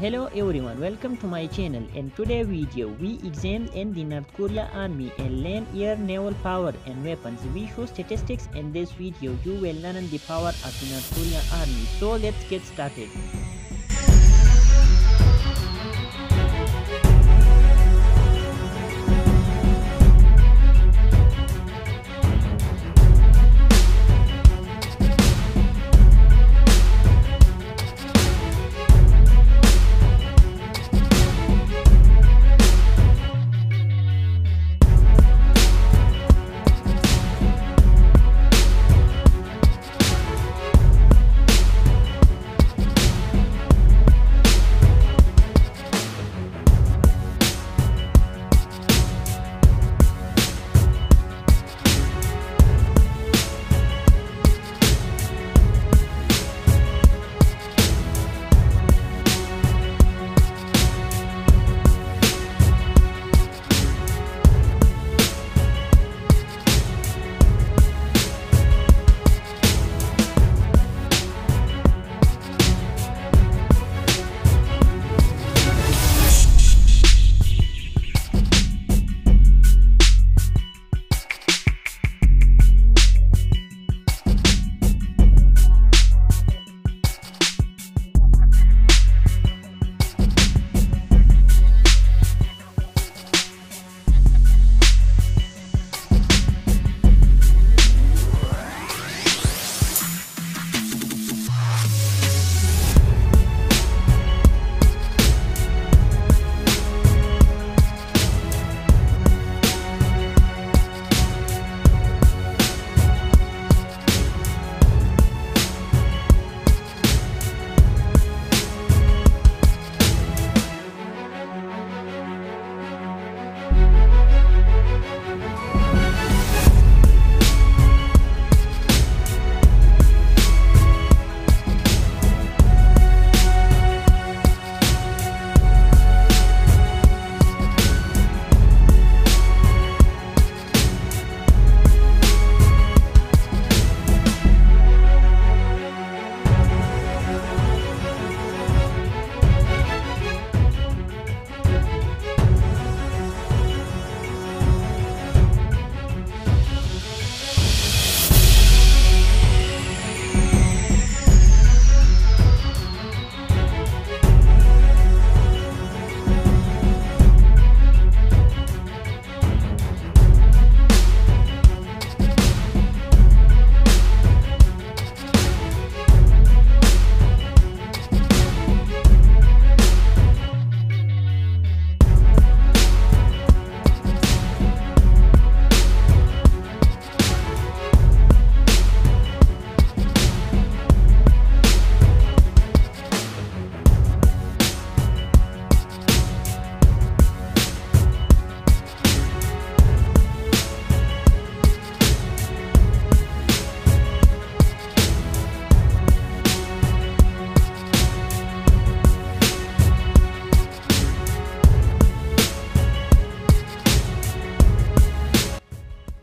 Hello everyone, welcome to my channel. In today's video we examine in the North Korea army and land, air, naval power and weapons. We show statistics in this video. You will learn the power of the North Korea army. So let's get started.